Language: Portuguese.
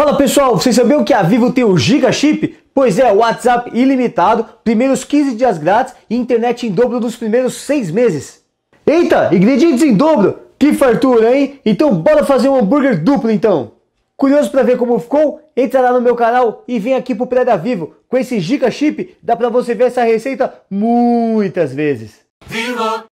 Fala pessoal, vocês sabiam que a Vivo tem o Giga Chip? Pois é, WhatsApp ilimitado, primeiros 15 dias grátis e internet em dobro nos primeiros 6 meses. Eita, ingredientes em dobro, que fartura, hein? Então bora fazer um hambúrguer duplo então. Curioso para ver como ficou? Entra lá no meu canal e vem aqui pro Pré da Vivo. Com esse Giga Chip dá para você ver essa receita muitas vezes. Vivo!